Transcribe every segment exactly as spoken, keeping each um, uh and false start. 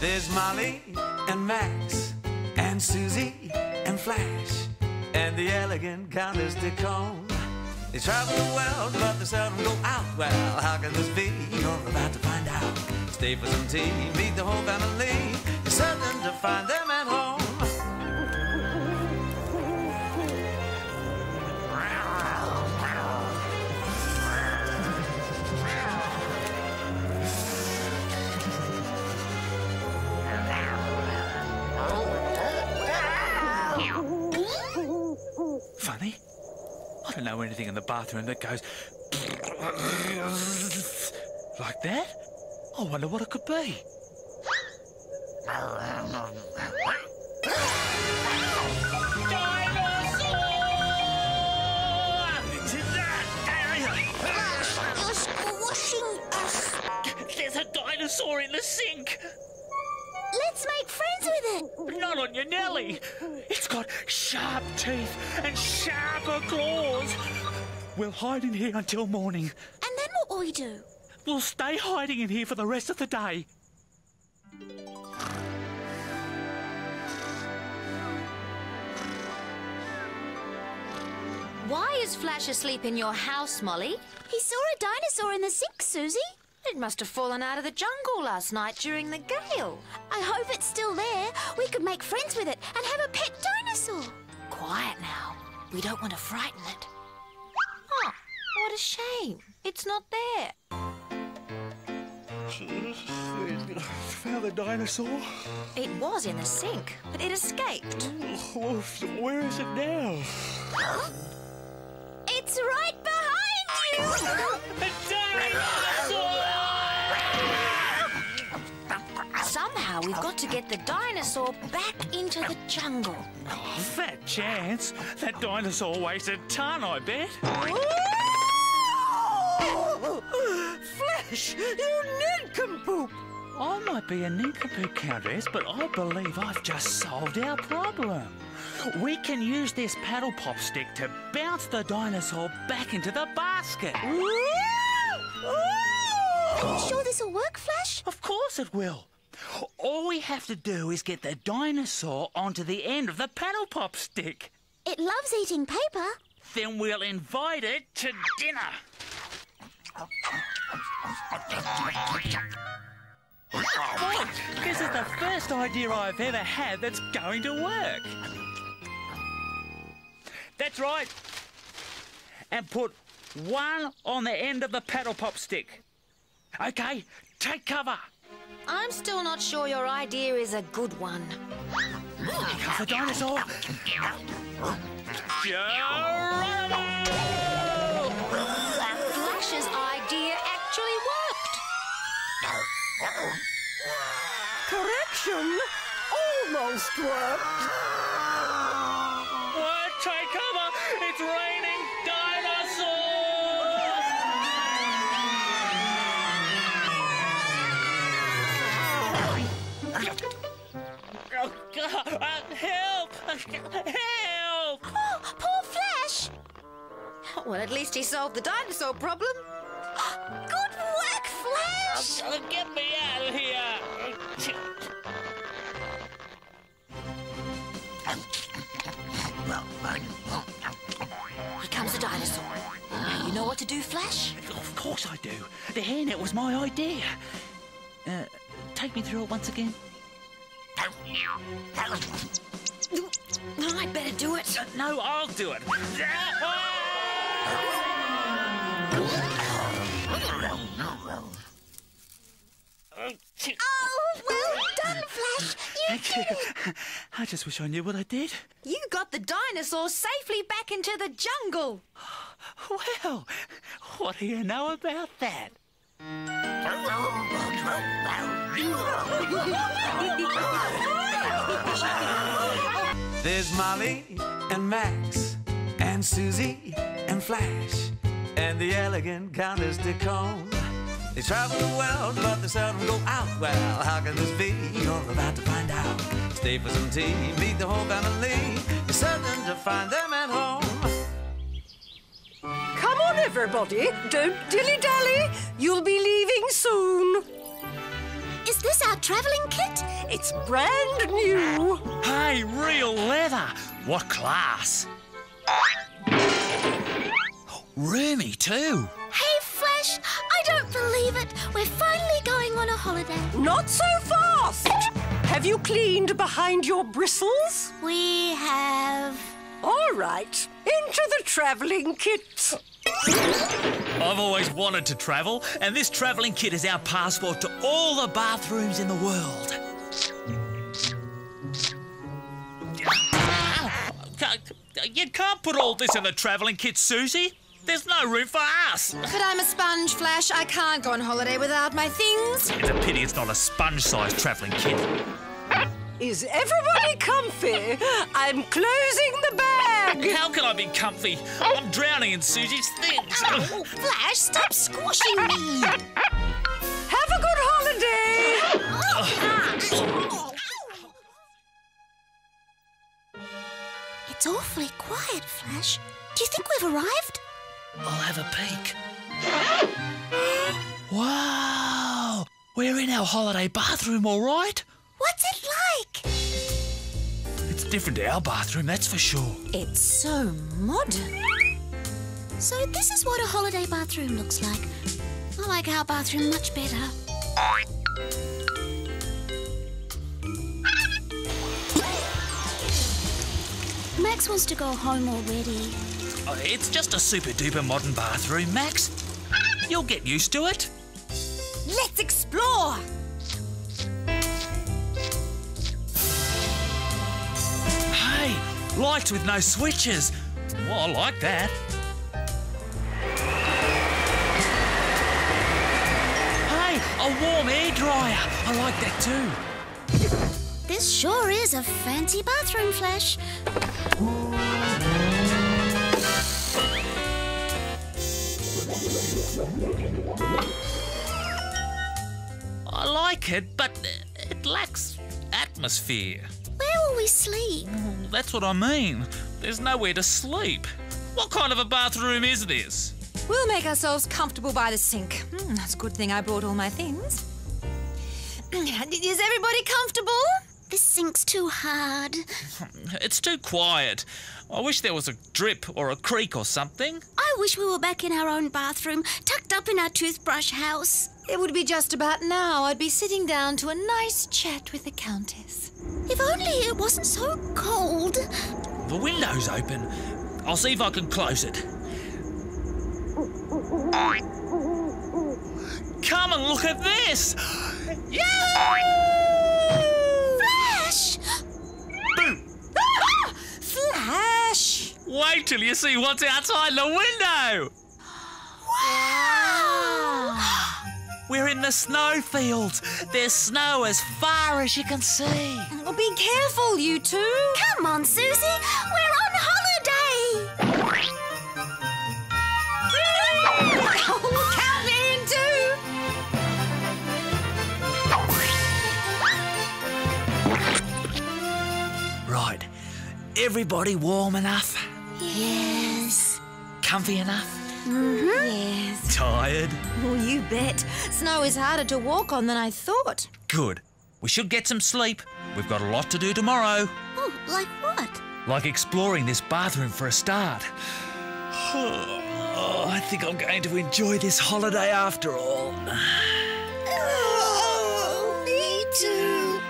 There's Molly and Max and Susie and Flash and the elegant Countess de Cone. They travel the world, but they seldom go out. Well, how can this be? You're about to find out. Stay for some tea, meet the whole family. It's certain to find them at home. Funny? I don't know anything in the bathroom that goes like that. I wonder what it could be. Dinosaur! Is that alien? It's squashing us. There's a dinosaur in the sink. Let's make friends with it. But not on your Nelly. It's got sharp teeth and sharper claws. We'll hide in here until morning. And then what will we do? We'll stay hiding in here for the rest of the day. Why is Flash asleep in your house, Molly? He saw a dinosaur in the sink, Susie. It must have fallen out of the jungle last night during the gale. I hope it's still there. We could make friends with it and have a pet dinosaur. Quiet now. We don't want to frighten it. Oh, what a shame. It's not there. Found the dinosaur? It was in the sink, but it escaped. Where is it now? Huh? It's right behind you! A dinosaur! Somehow we've got to get the dinosaur back into the jungle. Oh, fat chance. That dinosaur weighs a ton, I bet. Flash, you nincompoop! I might be a nincompoop, Countess, but I believe I've just solved our problem. We can use this paddle pop stick to bounce the dinosaur back into the basket. Are you sure this will work, Flash? Of course it will. All we have to do is get the dinosaur onto the end of the paddle pop stick. It loves eating paper. Then we'll invite it to dinner. Look, this is the first idea I've ever had that's going to work. That's right. And put one on the end of the paddle pop stick. Okay, take cover. I'm still not sure your idea is a good one. Here comes the dinosaur. Flash's idea actually worked. Correction, almost worked. What? Take cover! It's raining dinosaurs. Oh, God. Uh, help! Help! Oh, poor Flash! Well, at least he solved the dinosaur problem. Good work, Flash! Uh, get me out of here! Here comes the dinosaur. Now you know what to do, Flash? Of course I do. The hairnet was my idea. Uh, take me through it once again. I'd better do it. Uh, no, I'll do it. Oh, well done, Flash. You did it. I just wish I knew what I did. You got the dinosaur safely back into the jungle. Well, what do you know about that? There's Molly and Max and Susie and Flash and the elegant Countess de Cone. They travel the world, but they seldom go out. Well, how can this be? You're about to find out. Stay for some tea, meet the whole family. It's certain to find them at home. Come on, everybody. Don't dilly-dally. You'll be leaving soon. Is this our travelling kit? It's brand new. Hey, real leather. What class. Roomy too. Hey, Flesh, I don't believe it. We're finally going on a holiday. Not so fast. Have you cleaned behind your bristles? We have. All right, into the travelling kit. I've always wanted to travel, and this travelling kit is our passport to all the bathrooms in the world. You can't put all this in the travelling kit, Susie. There's no room for us. But I'm a sponge, Flash. I can't go on holiday without my things. It's a pity it's not a sponge-sized travelling kit. Is everybody comfy? I'm closing the bag. How can I be comfy? I'm drowning in Susie's things. Oh, Flash, stop squashing me. Have a good holiday. Oh, it's awfully quiet, Flash. Do you think we've arrived? I'll have a peek. Wow! We're in our holiday bathroom, all right? What's it like? It's different to our bathroom, that's for sure. It's so modern. So this is what a holiday bathroom looks like. I like our bathroom much better. Max wants to go home already. Oh, it's just a super-duper modern bathroom, Max. You'll get used to it. Let's explore. Lights with no switches. Well, I like that. Hey, a warm air dryer. I like that too. This sure is a fancy bathroom, Flash. I like it, but it lacks atmosphere. Where will we sleep? That's what I mean. There's nowhere to sleep. What kind of a bathroom is this? We'll make ourselves comfortable by the sink. Mm, that's a good thing I brought all my things. Is everybody comfortable? This sink's too hard. It's too quiet. I wish there was a drip or a creek or something. I wish we were back in our own bathroom, tucked up in our toothbrush house. It would be just about now. I'd be sitting down to a nice chat with the Countess. If only it wasn't so cold. The window's open. I'll see if I can close it. Come and look at this! Yay! Flash! Boom! Ah! Flash! Wait till you see what's outside the window! We're in the snowfields. There's snow as far as you can see. Oh, be careful, you two. Come on, Susie. We're on holiday. Count me in too. Right. Everybody warm enough? Yes. Comfy enough? Mm-hmm. Yes. Tired? Oh, you bet. Snow is harder to walk on than I thought. Good. We should get some sleep. We've got a lot to do tomorrow. Oh, like what? Like exploring this bathroom for a start. Oh, I think I'm going to enjoy this holiday after all. Oh, me too.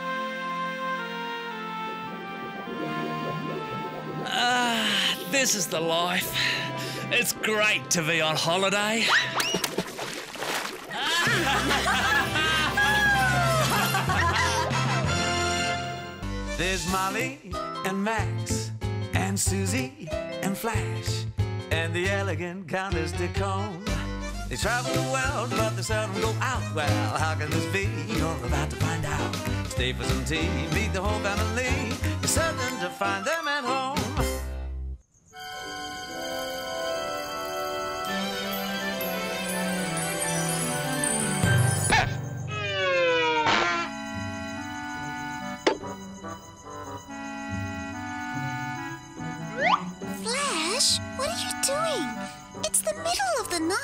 Ah, this is the life. It's great to be on holiday. There's Molly and Max and Susie and Flash and the elegant Countess de Cone. They travel the world, but they seldom go out. Well, how can this be? You're about to find out. Stay for some tea, meet the whole family. You're certain to find them at home.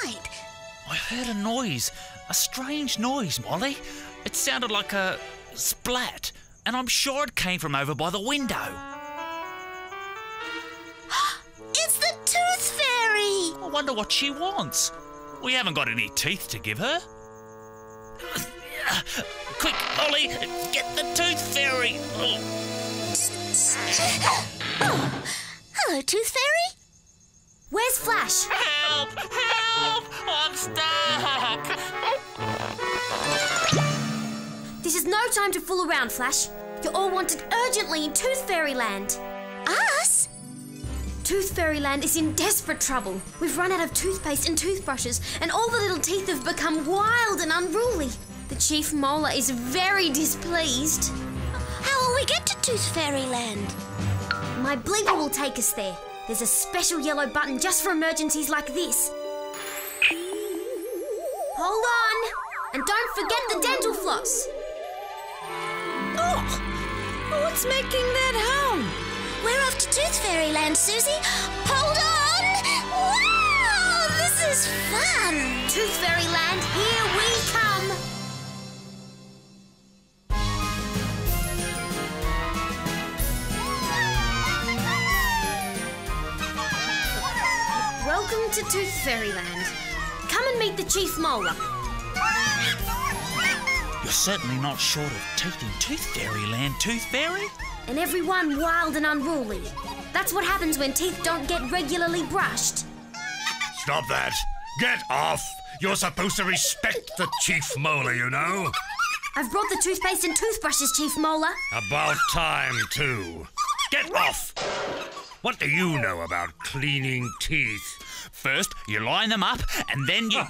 Night. I heard a noise, a strange noise, Molly. It sounded like a splat, and I'm sure it came from over by the window. It's the Tooth Fairy! I wonder what she wants. We haven't got any teeth to give her. Quick, Ollie, get the Tooth Fairy! Oh. Hello, Tooth Fairy. Where's Flash? Help! Help! I'm stuck! This is no time to fool around, Flash. You're all wanted urgently in Tooth Fairyland. Us? Tooth Fairyland is in desperate trouble. We've run out of toothpaste and toothbrushes, and all the little teeth have become wild and unruly. The Chief Molar is very displeased. How will we get to Tooth Fairyland? My bleeper will take us there. There's a special yellow button just for emergencies like this. Hold on! And don't forget the dental floss! Oh! What's making that hum? We're off to Tooth Fairyland, Susie! Hold on! Wow! This is fun! Tooth Fairyland, here we come! Welcome to Tooth Fairyland. Come and meet the Chief Molar. You're certainly not short of teeth in Tooth Fairyland, Tooth Fairy. And everyone wild and unruly. That's what happens when teeth don't get regularly brushed. Stop that. Get off. You're supposed to respect the Chief Molar, you know. I've brought the toothpaste and toothbrushes, Chief Molar. About time, too. Get off. What do you know about cleaning teeth? First, you line them up, and then you...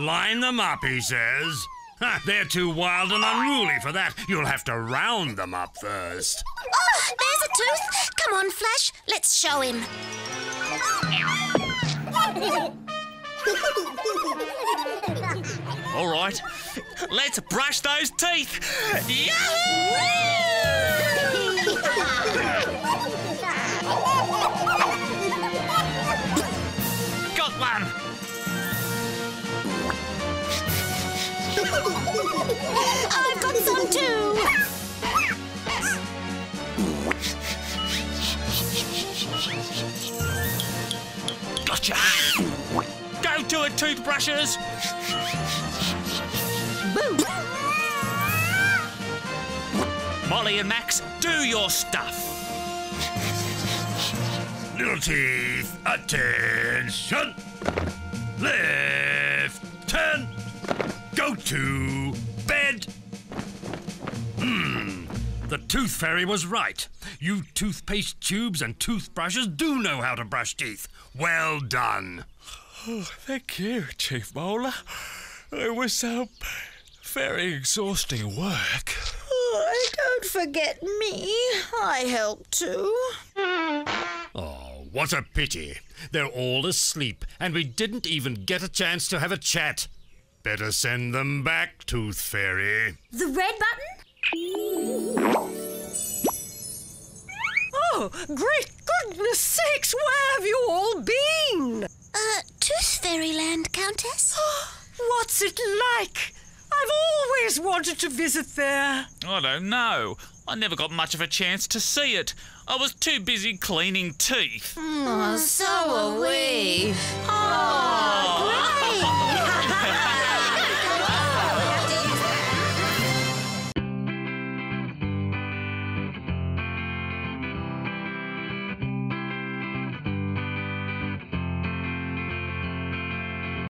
Line them up, he says. They're too wild and unruly for that. You'll have to round them up first. Oh, there's a tooth. Come on, Flash. Let's show him. All right. Let's brush those teeth. Yahoo! Got one! I've got some too! Gotcha! Go to it, toothbrushes! Boo! Molly and Max, do your stuff! Little teeth, attention! Left, turn, go to bed. Hmm, the Tooth Fairy was right. You toothpaste tubes and toothbrushes do know how to brush teeth. Well done. Oh, thank you, Chief Molar. It was um, very exhausting work. Oh, don't forget me. I helped too. Oh. What a pity. They're all asleep, and we didn't even get a chance to have a chat. Better send them back, Tooth Fairy. The red button? Oh, great goodness sakes, where have you all been? Uh, Tooth Fairyland, Countess. What's it like? I've always wanted to visit there. I don't know. I never got much of a chance to see it. I was too busy cleaning teeth. Mm, oh, so are we. Oh, oh.